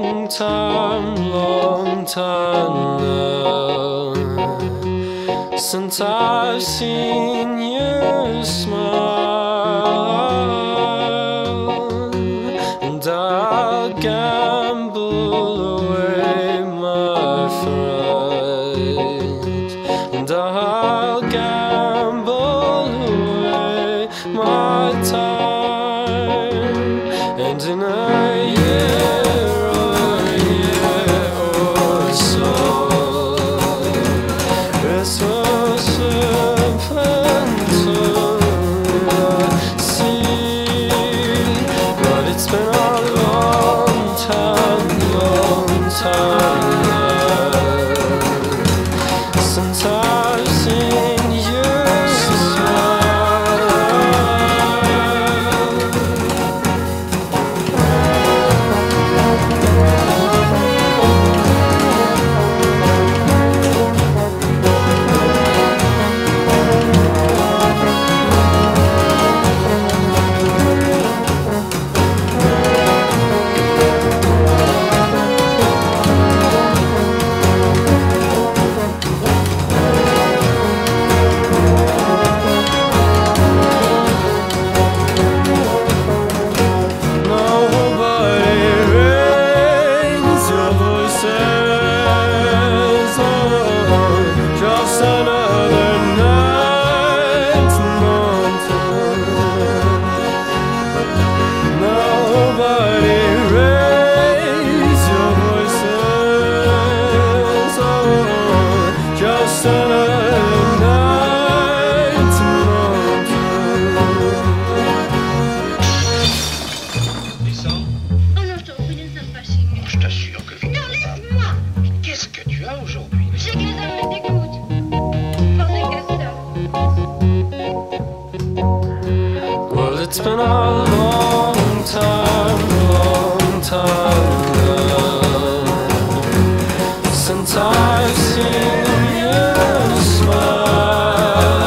long time now since I've seen you smile, and I'll gamble away my fright, and I'll gamble away my time, and in a year. Since I've seen you It's been a long time now since I've seen you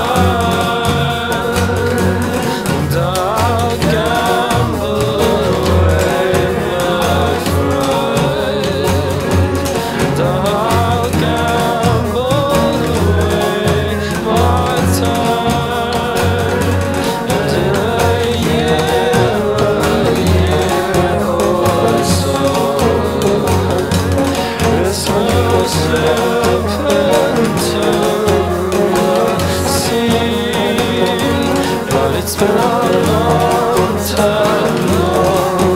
smile, and I'll gamble away my fright, and I'll gamble away my time. It's been a long time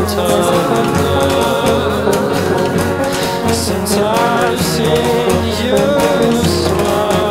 since I've seen you smile.